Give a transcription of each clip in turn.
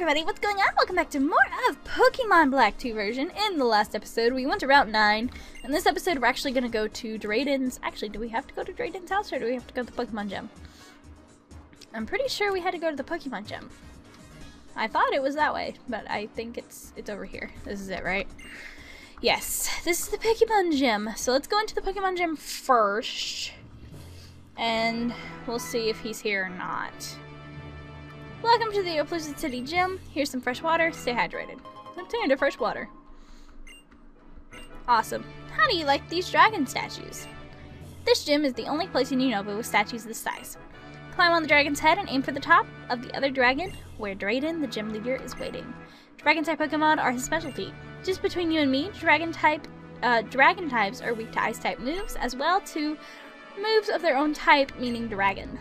everybody, what's going on? Welcome back to more of Pokemon Black 2 version. In the last episode, we went to Route 9. In this episode, we're actually going to go to Drayden's... Actually, do we have to go to Drayden's house, or do we have to go to the Pokemon Gym? I'm pretty sure we had to go to the Pokemon Gym. I thought it was that way, but I think it's over here. This is it, right? Yes, this is the Pokemon Gym. So let's go into the Pokemon Gym first. And we'll see if he's here or not. Welcome to the Opelucid City Gym. Here's some fresh water. Stay hydrated. I'm turning to fresh water. Awesome. How do you like these dragon statues? This gym is the only place in Unova with statues this size. Climb on the dragon's head and aim for the top of the other dragon, where Drayden, the gym leader, is waiting. Dragon-type Pokemon are his specialty. Just between you and me, dragon types are weak to ice-type moves, as well to moves of their own type, meaning dragon.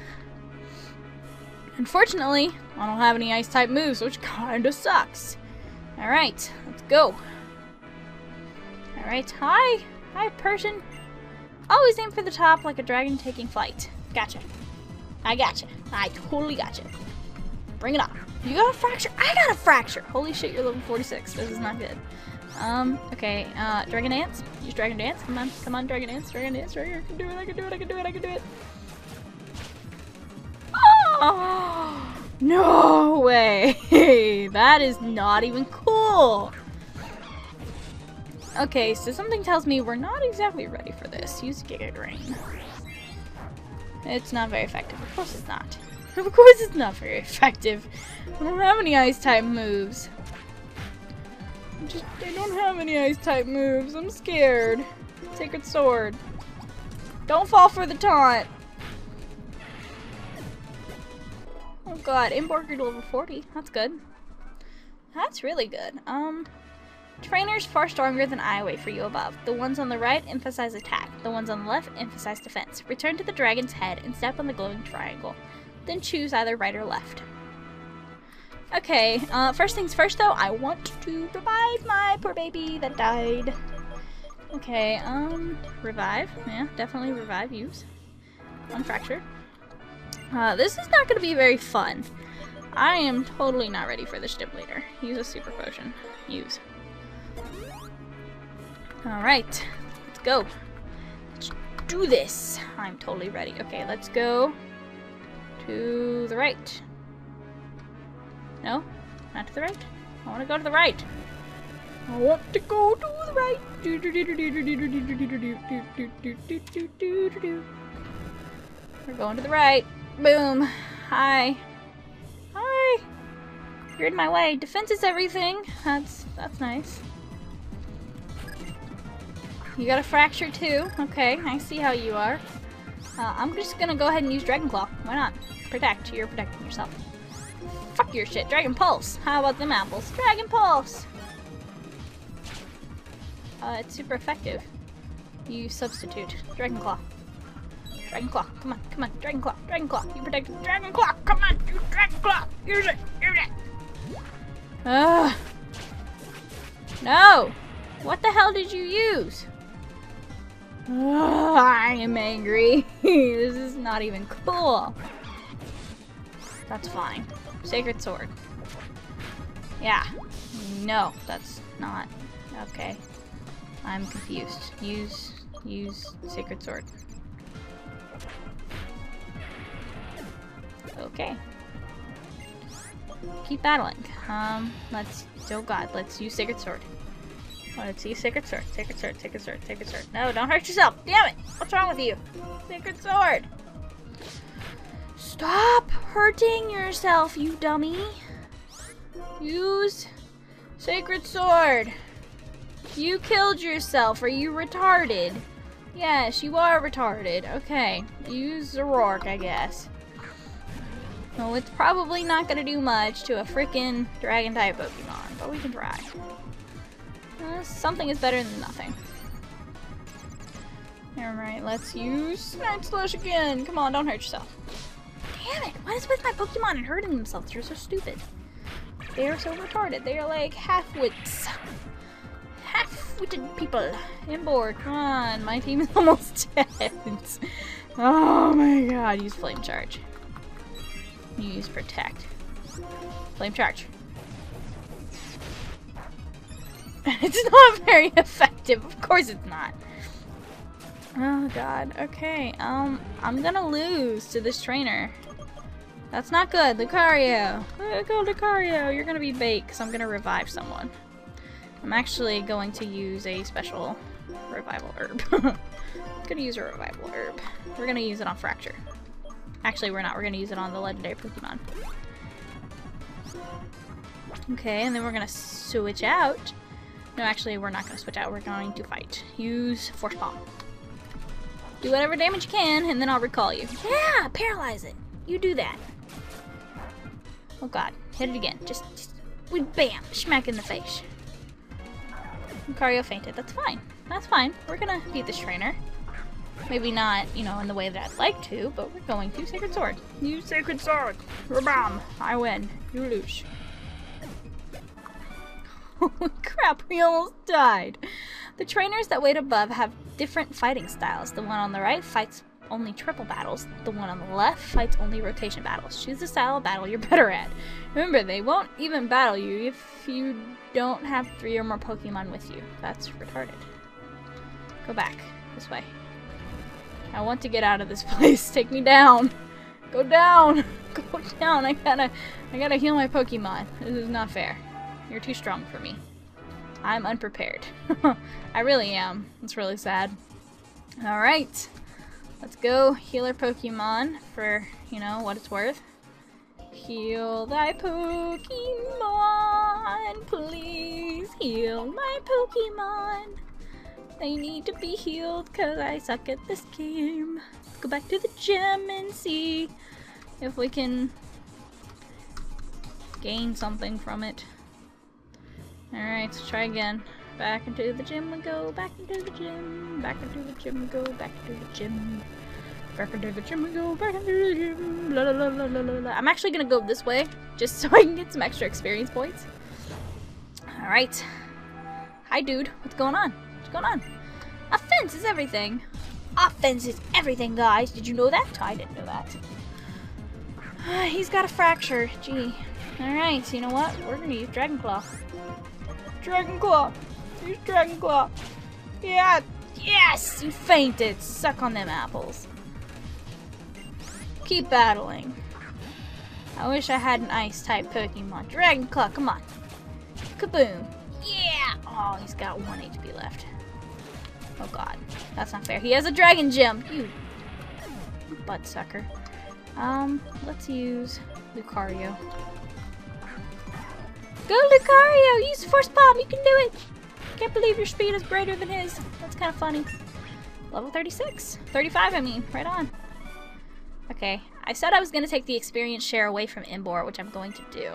Unfortunately, I don't have any ice type moves, which kinda sucks. Alright, let's go. Alright, hi! Hi, Persian. Always aim for the top like a dragon taking flight. Gotcha. I gotcha. I totally gotcha. Bring it on. You got a fracture? I got a fracture! Holy shit, you're level 46. This is not good. Okay, Dragon Dance. Use Dragon Dance. Come on, come on, Dragon Dance. Dragon Dance, right here. I can do it, I can do it, I can do it, I can do it. Oh, no way! That is not even cool! Okay, so something tells me we're not exactly ready for this. Use Giga Drain. It's not very effective. Of course it's not. Of course it's not very effective. I don't have any ice-type moves. I don't have any ice-type moves. I'm scared. Sacred Sword. Don't fall for the taunt. Oh god, Emboar grew to level 40. That's good. That's really good. Trainers far stronger than I wait for you above. The ones on the right emphasize attack. The ones on the left emphasize defense. Return to the dragon's head and step on the glowing triangle. Then choose either right or left. Okay, first things first though, I want to revive my poor baby that died. Okay, revive. Yeah, definitely revive. Use. One fracture. This is not going to be very fun. I am totally not ready for this gym leader. Use a super potion. Use. Alright. Let's go. Let's do this. I'm totally ready. Okay, let's go to the right. No? Not to the right? I want to go to the right. I want to go to the right. We're going to the right. Boom. Hi. Hi. You're in my way. Defense is everything. That's nice. You got a fracture too. Okay, I see how you are. I'm just gonna go ahead and use Dragon Claw. Why not? Protect. You're protecting yourself. Fuck your shit. Dragon Pulse. How about them apples? Dragon Pulse! It's super effective. You substitute. Dragon Claw. Dragon Claw, come on, come on, Dragon Claw, Dragon Claw, you protect it. Dragon Claw, come on, you Dragon Claw, use it, use it. Ugh. No! What the hell did you use? Ugh, I am angry. This is not even cool. That's fine. Sacred Sword. Yeah. No, that's not. Okay. I'm confused. Use Sacred Sword. Okay. Keep battling. Let's use Sacred Sword. Let's use Sacred Sword. Sacred Sword, Sacred Sword, Sacred Sword. No, don't hurt yourself! Damn it! What's wrong with you? Sacred Sword! Stop hurting yourself, you dummy! Use Sacred Sword! You killed yourself. Are you retarded? Yes, you are retarded. Okay. Use Zoroark, I guess. Well, it's probably not gonna do much to a freaking dragon type Pokemon, but we can try. Something is better than nothing. Alright, let's use Night Slash again. Come on, don't hurt yourself. Damn it, what is with my Pokemon and hurting themselves? They're so stupid. They are so retarded. They are like half-wits. Half-witted people. Emboar, come on. My team is almost dead. Oh my god, use Flame Charge. You use Protect. Flame Charge. It's not very effective. Of course it's not. Oh god. Okay. I'm gonna lose to this trainer. That's not good. Lucario. Go Lucario. You're gonna be baked, because I'm gonna revive someone. I'm actually going to use a special revival herb. I'm gonna use a revival herb. We're gonna use it on Fracture. Actually, we're not. We're gonna use it on the legendary Pokemon. Okay, and then we're gonna switch out. No, actually, we're not gonna switch out. We're going to fight. Use Force Palm. Do whatever damage you can, and then I'll recall you. Yeah! Paralyze it! You do that. Oh god. Hit it again. Just bam! Smack in the face. Lucario fainted. That's fine. That's fine. We're gonna beat this trainer. Maybe not, you know, in the way that I'd like to, but we're going to Sacred Sword. Use Sacred Sword! Rabam! I win. You lose. Holy crap, we almost died. The trainers that wait above have different fighting styles. The one on the right fights only triple battles. The one on the left fights only rotation battles. Choose the style of battle you're better at. Remember, they won't even battle you if you don't have 3 or more Pokemon with you. That's retarded. Go back. This way. I want to get out of this place. Take me down. Go down. Go down. I gotta heal my Pokemon. This is not fair. You're too strong for me. I'm unprepared. I really am. It's really sad. Alright. Let's go heal our Pokemon for, you know, what it's worth. Heal thy Pokemon. Please heal my Pokemon. They need to be healed because I suck at this game. Let's go back to the gym and see if we can gain something from it. Alright, so try again. Back into the gym we go, back into the gym, back into the gym we go, back into the gym. Back into the gym we go, back into the gym, la la la la la la. I'm actually gonna go this way, just so I can get some extra experience points. Alright. Hi dude, what's going on? What's going on? Offense is everything! Offense is everything, guys! Did you know that? I didn't know that. He's got a fracture, gee. Alright, so you know what? We're gonna use Dragon Claw. Dragon Claw! Use Dragon Claw! Yeah! Yes! You fainted! Suck on them apples. Keep battling. I wish I had an Ice-type Pokemon. Dragon Claw, come on! Kaboom! Yeah! Oh, he's got 1 HP left. Oh god. That's not fair. He has a Dragon Gem! You butt sucker. Let's use Lucario. Go Lucario! Use Force Palm! You can do it! Can't believe your speed is greater than his. That's kind of funny. Level 36. 35, I mean. Right on. Okay. I said I was going to take the experience share away from Emboar, which I'm going to do.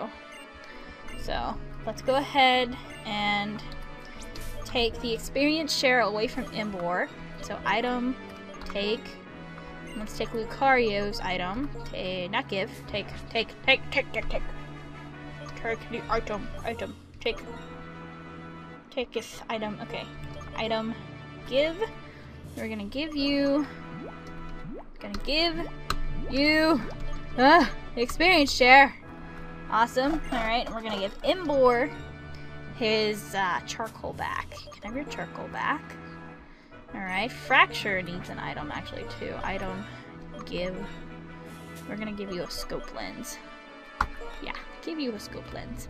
So, let's go ahead and take the experience share away from Emboar. So, item, take. Let's take Lucario's item. Not give. Take. Take the item, take this item, okay, item, give, we're gonna give you, experience share, awesome, alright, we're gonna give Emboar his, charcoal back, can I have your charcoal back, alright, Fracture needs an item actually too, item, give, we're gonna give you a scope lens, yeah. Give you a scope lens.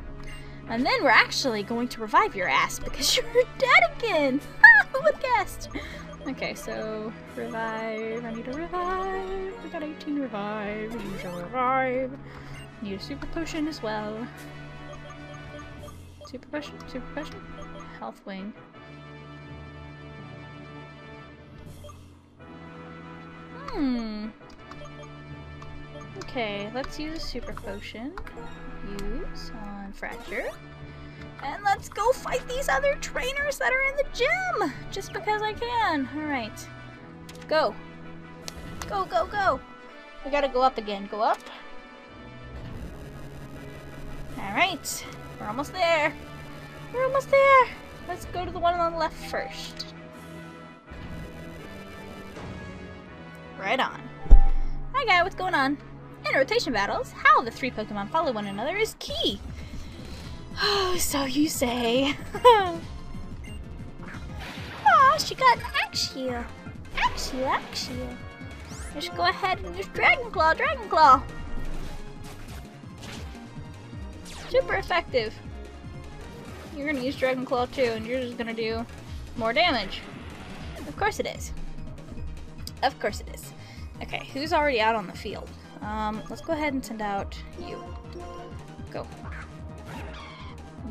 And then we're actually going to revive your ass because you're dead again! Ha! Who would guessed? Okay, so revive. I need a revive. I got 18 revive. I need a revive. I need a super potion as well. Super potion. Health wing. Okay, let's use a super potion. Use on Fracture. And let's go fight these other trainers that are in the gym! Just because I can. Alright. Go. Go, go, go! We gotta go up again. Go up. Alright. We're almost there. We're almost there! Let's go to the one on the left first. Right on. Hi guy, what's going on? In rotation battles, how the 3 Pokemon follow one another is key. Oh, so you say. gosh, you got an Axew. Axew, Axew. Just go ahead and just Dragon Claw, Dragon Claw. Super effective. You're gonna use Dragon Claw too, and you're just gonna do more damage. Of course it is. Of course it is. Okay, who's already out on the field? Let's go ahead and send out you. Go.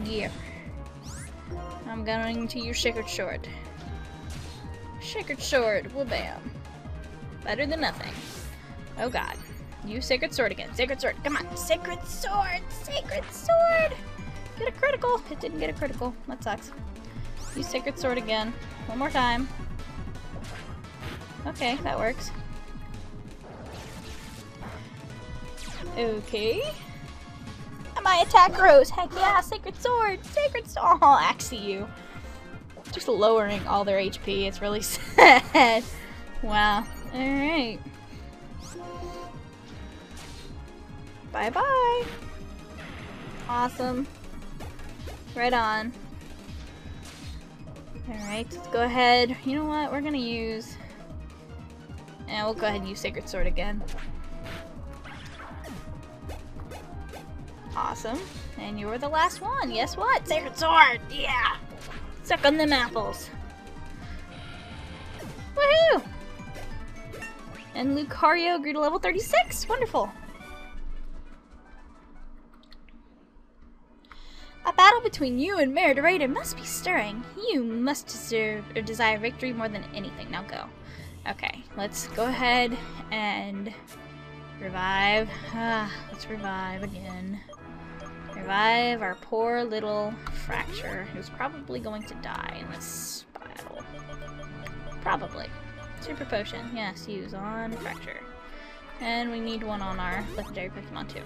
Yeah. I'm going to use Sacred Sword. Sacred Sword, well bam. Better than nothing. Oh god. Use Sacred Sword again. Sacred Sword, come on. Sacred Sword! Sacred Sword! Get a critical! It didn't get a critical. That sucks. Use Sacred Sword again. One more time. Okay, that works. Okay. My attack rose. Heck yeah, Sacred Sword! Sacred Sword! Oh, Axew. Just lowering all their HP. It's really sad. Wow. Alright. Bye-bye. Awesome. Right on. Alright, let's go ahead. You know what? We're gonna use... And we'll go ahead and use Sacred Sword again. Awesome. And you were the last one. Guess what? Sacred Sword! Yeah! Suck on them apples. Woohoo! And Lucario grew to level 36. Wonderful. A battle between you and Mayor Drayden must be stirring. You must deserve or desire victory more than anything. Now go. Okay, let's go ahead and revive. Let's revive again. Revive our poor little Fracture, who's probably going to die in this battle. Probably. Super Potion, yes, use on Fracture. And we need one on our legendary Pokemon too.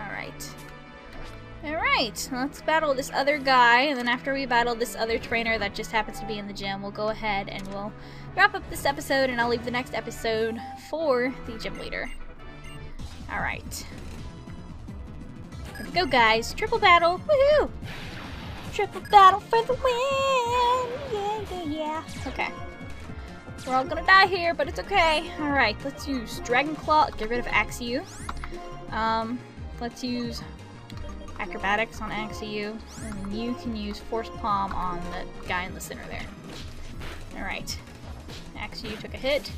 Alright. Alright, let's battle this other guy, and then after we battle this other trainer that just happens to be in the gym, we'll go ahead and we'll wrap up this episode, and I'll leave the next episode for the gym leader. Alright. Here we go, guys. Triple battle. Woohoo! Triple battle for the win! Yeah, yeah, yeah. Okay. We're all gonna die here, but it's okay. Alright, let's use Dragon Claw. Get rid of Axew. Let's use Acrobatics on Axew. And then you can use Force Palm on the guy in the center there. Alright. Axew took a hit.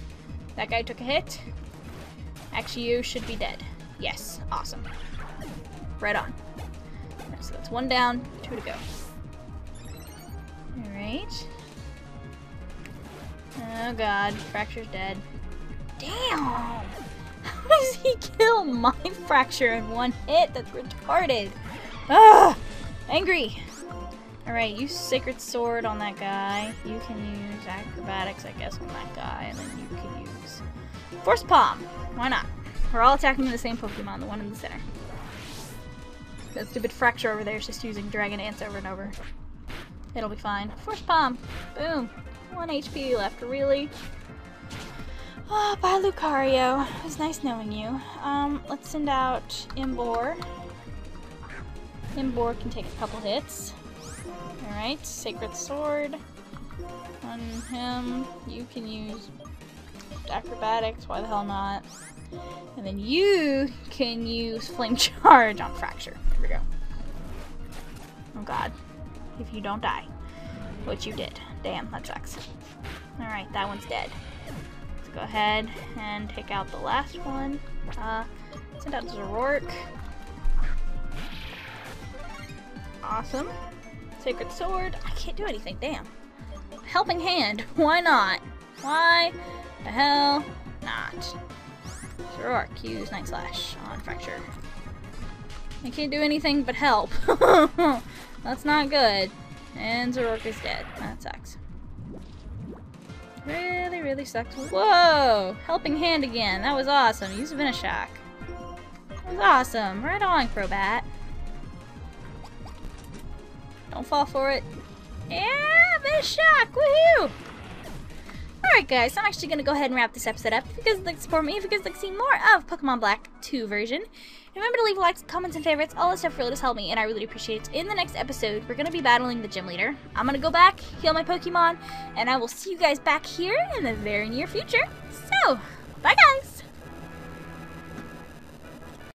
That guy took a hit. Axew should be dead. Yes. Awesome. Right on. Right, so that's one down, two to go. Alright. Oh god, Fracture's dead. Damn! How does he kill my Fracture in one hit? That's retarded. Ugh! Angry! Alright, use Sacred Sword on that guy. You can use Acrobatics, I guess, on that guy. And then you can use Force Palm! Why not? We're all attacking the same Pokemon, the one in the center. That stupid Fracture over there is just using Dragon Dance over and over. It'll be fine. Force Palm! Boom! 1 HP left, really? Oh, bye Lucario. It was nice knowing you. Let's send out Emboar. Emboar can take a couple hits. Alright, Sacred Sword on him. You can use Acrobatics, why the hell not? And then you can use Flame Charge on Fracture. Here we go. Oh god. If you don't die. Which you did. Damn, that sucks. Alright, that one's dead. Let's go ahead and take out the last one. Send out Zoroark. Awesome. Sacred Sword. I can't do anything, damn. Helping Hand. Why not? Why the hell not? Zoroark, use Night Slash on Fracture. I can't do anything but help. That's not good. And Zoroark is dead. That sucks. Really, really sucks. Whoa! Helping Hand again. That was awesome. Use Vanish Shock. That was awesome. Right on, Crobat. Don't fall for it. Yeah! Vanish Shock! Woohoo! Alright guys, so I'm actually going to go ahead and wrap this episode up. If you guys would like to support me, if you guys would like to see more of Pokemon Black 2 version, remember to leave likes, comments, and favorites. All that stuff really does help me, and I really appreciate it. In the next episode, we're going to be battling the gym leader. I'm going to go back, heal my Pokemon, and I will see you guys back here in the very near future. So...